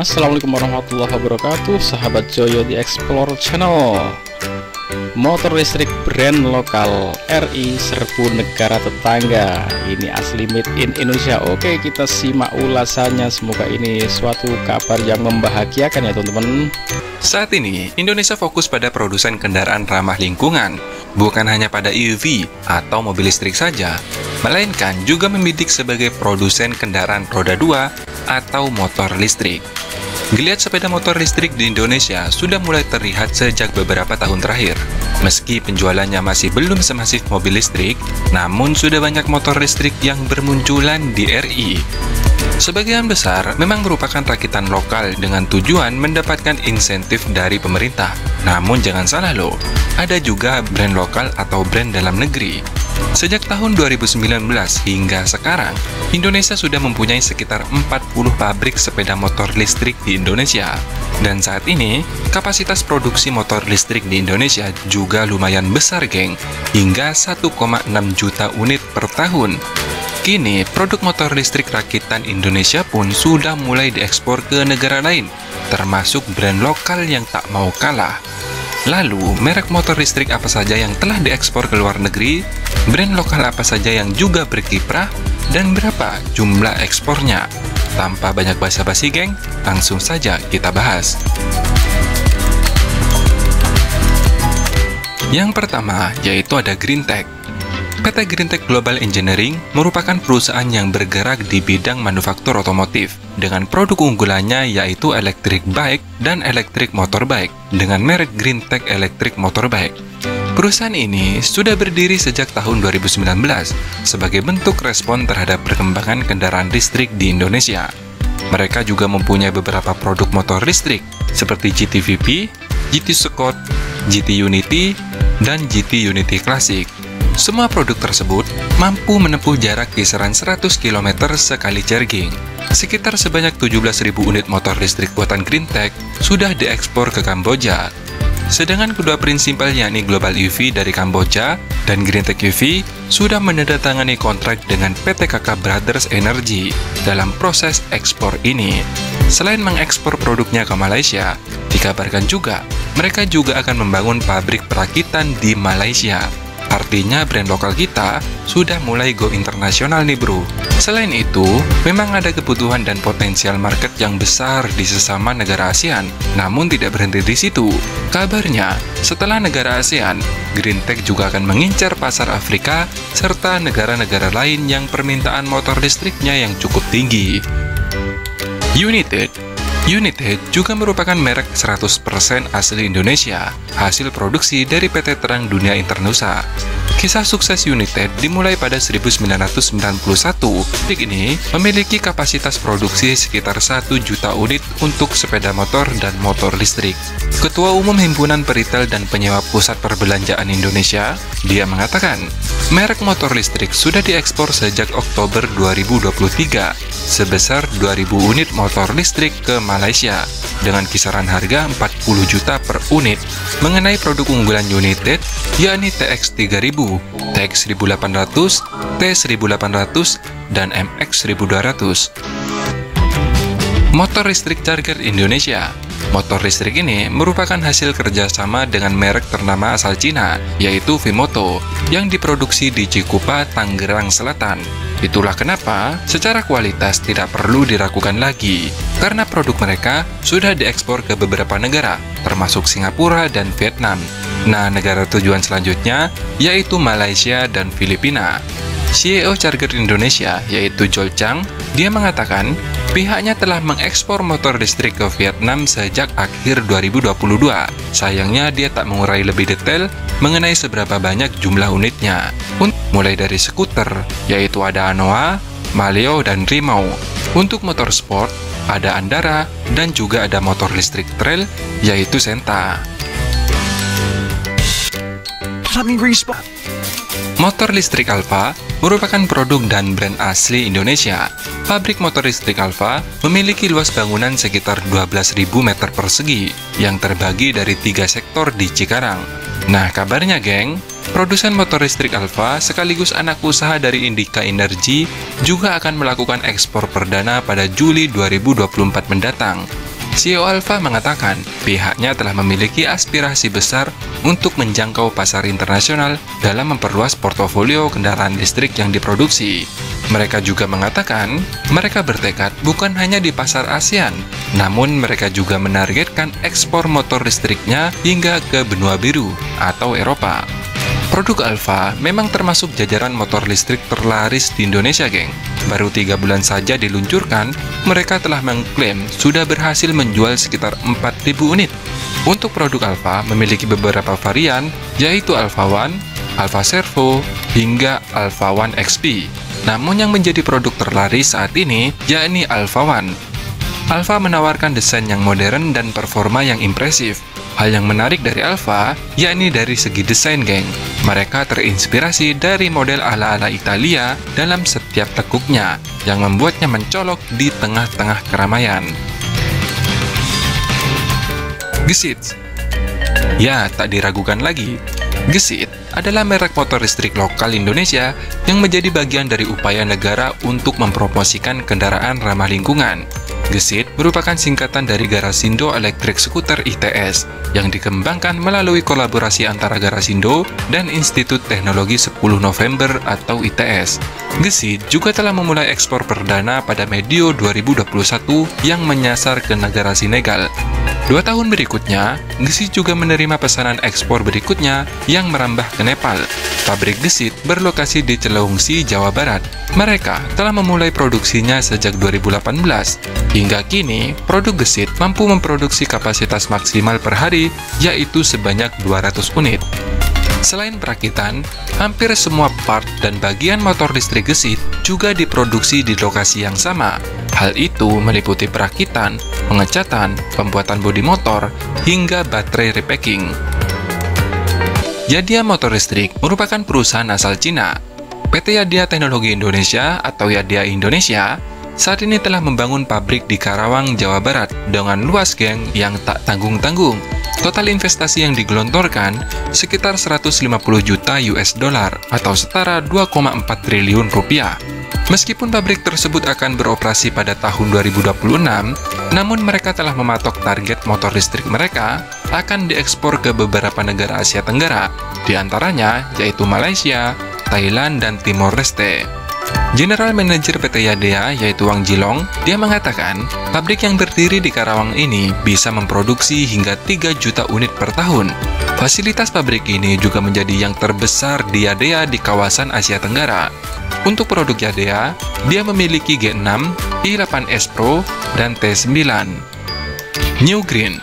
Assalamualaikum warahmatullahi wabarakatuh, sahabat Joyo di Explore Channel. Motor listrik brand lokal RI serbu negara tetangga, ini asli made in Indonesia. Oke, kita simak ulasannya, semoga ini suatu kabar yang membahagiakan ya teman-teman. Saat ini Indonesia fokus pada produsen kendaraan ramah lingkungan, bukan hanya pada EV atau mobil listrik saja, melainkan juga membidik sebagai produsen kendaraan roda 2 atau motor listrik. Geliat sepeda motor listrik di Indonesia sudah mulai terlihat sejak beberapa tahun terakhir. Meski penjualannya masih belum semasif mobil listrik, namun sudah banyak motor listrik yang bermunculan di RI. Sebagian besar memang merupakan rakitan lokal dengan tujuan mendapatkan insentif dari pemerintah. Namun jangan salah loh, ada juga brand lokal atau brand dalam negeri. Sejak tahun 2019 hingga sekarang, Indonesia sudah mempunyai sekitar 40 pabrik sepeda motor listrik di Indonesia. Dan saat ini, kapasitas produksi motor listrik di Indonesia juga lumayan besar, geng, hingga 1,6 juta unit per tahun. Kini, produk motor listrik rakitan Indonesia pun sudah mulai diekspor ke negara lain, termasuk brand lokal yang tak mau kalah. Lalu, merek motor listrik apa saja yang telah diekspor ke luar negeri, brand lokal apa saja yang juga berkiprah, dan berapa jumlah ekspornya? Tanpa banyak basa-basi geng, langsung saja kita bahas. Yang pertama, yaitu ada Greentech. PT Greentech Global Engineering merupakan perusahaan yang bergerak di bidang manufaktur otomotif dengan produk unggulannya yaitu electric bike dan electric motorbike dengan merek Greentech Electric Motorbike. Perusahaan ini sudah berdiri sejak tahun 2019 sebagai bentuk respon terhadap perkembangan kendaraan listrik di Indonesia. Mereka juga mempunyai beberapa produk motor listrik seperti GTVP, GT Scout, GT Unity, dan GT Unity Classic. Semua produk tersebut mampu menempuh jarak kisaran 100 km sekali charging. Sekitar sebanyak 17.000 unit motor listrik buatan Greentech sudah diekspor ke Kamboja. Sedangkan kedua prinsipal yakni Global UV dari Kamboja dan Greentech UV sudah menandatangani kontrak dengan PTKK Brothers Energy dalam proses ekspor ini. Selain mengekspor produknya ke Malaysia, dikabarkan juga mereka juga akan membangun pabrik perakitan di Malaysia. Artinya brand lokal kita sudah mulai go internasional nih bro. Selain itu, memang ada kebutuhan dan potensial market yang besar di sesama negara ASEAN. Namun tidak berhenti di situ. Kabarnya, setelah negara ASEAN, Greentech juga akan mengincar pasar Afrika serta negara-negara lain yang permintaan motor listriknya yang cukup tinggi. United juga merupakan merek 100% asli Indonesia, hasil produksi dari PT Terang Dunia Internusa. Kisah sukses United dimulai pada 1991. Pabrik ini memiliki kapasitas produksi sekitar 1 juta unit untuk sepeda motor dan motor listrik. Ketua Umum Himpunan Peritel dan Penyewa Pusat Perbelanjaan Indonesia, dia mengatakan, merek motor listrik sudah diekspor sejak Oktober 2023 sebesar 2.000 unit motor listrik ke Malaysia dengan kisaran harga 40 juta per unit. Mengenai produk unggulan United yakni TX3000, TX1800, T1800 dan MX1200. Motor listrik Charger Indonesia. Motor listrik ini merupakan hasil kerjasama dengan merek ternama asal Cina yaitu Vimoto yang diproduksi di Cikupa, Tangerang Selatan. Itulah kenapa secara kualitas tidak perlu diragukan lagi, karena produk mereka sudah diekspor ke beberapa negara, termasuk Singapura dan Vietnam. Nah, negara tujuan selanjutnya yaitu Malaysia dan Filipina. CEO Charger Indonesia yaitu Joel Chang, dia mengatakan pihaknya telah mengekspor motor listrik ke Vietnam sejak akhir 2022. Sayangnya dia tak mengurai lebih detail mengenai seberapa banyak jumlah unitnya. Mulai dari skuter, yaitu ada Anoa, Maleo, dan Rimau. Untuk motor sport, ada Andara, dan juga ada motor listrik trail, yaitu Senta. Motor listrik Alfa merupakan produk dan brand asli Indonesia. Pabrik motor listrik Alfa memiliki luas bangunan sekitar 12.000 meter persegi yang terbagi dari 3 sektor di Cikarang. Nah, kabarnya geng, produsen motor listrik Alfa sekaligus anak usaha dari Indika Energi juga akan melakukan ekspor perdana pada Juli 2024 mendatang. CEO Alfa mengatakan pihaknya telah memiliki aspirasi besar untuk menjangkau pasar internasional dalam memperluas portofolio kendaraan listrik yang diproduksi. Mereka juga mengatakan mereka bertekad bukan hanya di pasar ASEAN, namun mereka juga menargetkan ekspor motor listriknya hingga ke benua biru atau Eropa. Produk Alfa memang termasuk jajaran motor listrik terlaris di Indonesia, geng. Baru 3 bulan saja diluncurkan, mereka telah mengklaim sudah berhasil menjual sekitar 4.000 unit. Untuk produk Alfa memiliki beberapa varian, yaitu Alfa One, Alfa Servo, hingga Alfa One XP. Namun yang menjadi produk terlaris saat ini, yakni Alfa One. Alfa menawarkan desain yang modern dan performa yang impresif. Hal yang menarik dari Alfa, yakni dari segi desain, geng. Mereka terinspirasi dari model ala-ala Italia dalam setiap tekuknya, yang membuatnya mencolok di tengah-tengah keramaian. Gesit. Ya, tak diragukan lagi, Gesit adalah merek motor listrik lokal Indonesia yang menjadi bagian dari upaya negara untuk mempromosikan kendaraan ramah lingkungan. Gesit merupakan singkatan dari Garasindo Electric Scooter ITS yang dikembangkan melalui kolaborasi antara Garasindo dan Institut Teknologi 10 November atau ITS. Gesit juga telah memulai ekspor perdana pada medio 2021 yang menyasar ke negara Senegal. 2 tahun berikutnya, Gesit juga menerima pesanan ekspor berikutnya yang merambah ke Nepal. Pabrik Gesit berlokasi di Celeungsi, Jawa Barat. Mereka telah memulai produksinya sejak 2018. Hingga kini, produk Gesit mampu memproduksi kapasitas maksimal per hari, yaitu sebanyak 200 unit. Selain perakitan, hampir semua part dan bagian motor listrik Gesit juga diproduksi di lokasi yang sama. Hal itu meliputi perakitan, pengecatan, pembuatan bodi motor, hingga baterai repacking. Yadea Motor Listrik merupakan perusahaan asal Cina. PT Yadea Teknologi Indonesia atau Yadea Indonesia saat ini telah membangun pabrik di Karawang, Jawa Barat dengan luas, geng, yang tak tanggung-tanggung. Total investasi yang digelontorkan sekitar 150 juta US dollar atau setara 2,4 triliun rupiah. Meskipun pabrik tersebut akan beroperasi pada tahun 2026, namun mereka telah mematok target motor listrik mereka akan diekspor ke beberapa negara Asia Tenggara, di antaranya yaitu Malaysia, Thailand, dan Timor Leste. General Manager PT Yadea yaitu Wang Jilong, dia mengatakan pabrik yang berdiri di Karawang ini bisa memproduksi hingga 3 juta unit per tahun. Fasilitas pabrik ini juga menjadi yang terbesar di Yadea di kawasan Asia Tenggara. Untuk produk Yadea, dia memiliki G6, I8S Pro, dan T9. New Green.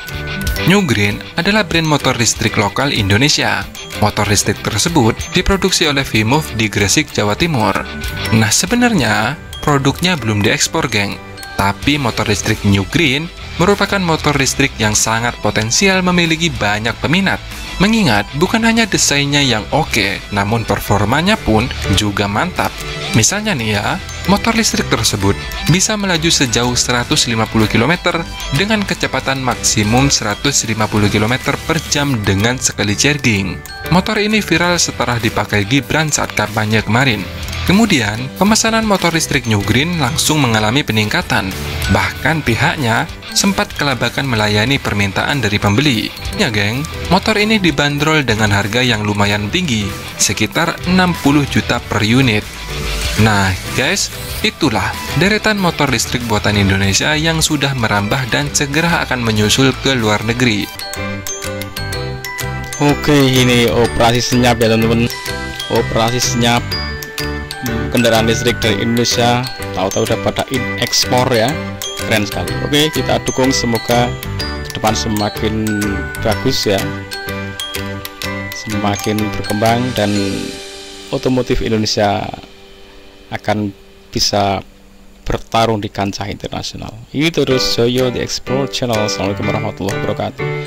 New Green adalah brand motor listrik lokal Indonesia. Motor listrik tersebut diproduksi oleh Vimoto di Gresik, Jawa Timur. Nah, sebenarnya produknya belum diekspor, geng. Tapi motor listrik New Green merupakan motor listrik yang sangat potensial memiliki banyak peminat. Mengingat bukan hanya desainnya yang oke, namun performanya pun juga mantap. Misalnya nih ya, motor listrik tersebut bisa melaju sejauh 150 km dengan kecepatan maksimum 150 km per jam dengan sekali charging. Motor ini viral setelah dipakai Gibran saat kampanye kemarin. Kemudian, pemesanan motor listrik New Green langsung mengalami peningkatan. Bahkan pihaknya sempat kelabakan melayani permintaan dari pembeli. Ya geng, motor ini dibanderol dengan harga yang lumayan tinggi, sekitar 60 juta per unit. Nah guys, itulah deretan motor listrik buatan Indonesia yang sudah merambah dan segera akan menyusul ke luar negeri. Oke, ini operasi senyap ya teman-teman. Operasi senyap kendaraan listrik dari Indonesia, tahu-tahu udah pada ekspor ya. Keren sekali. Oke, kita dukung, semoga ke depan semakin bagus ya, semakin berkembang, dan otomotif Indonesia akan bisa bertarung di kancah internasional. Ini terus Joyo The Explore Channel. Assalamualaikum warahmatullahi wabarakatuh.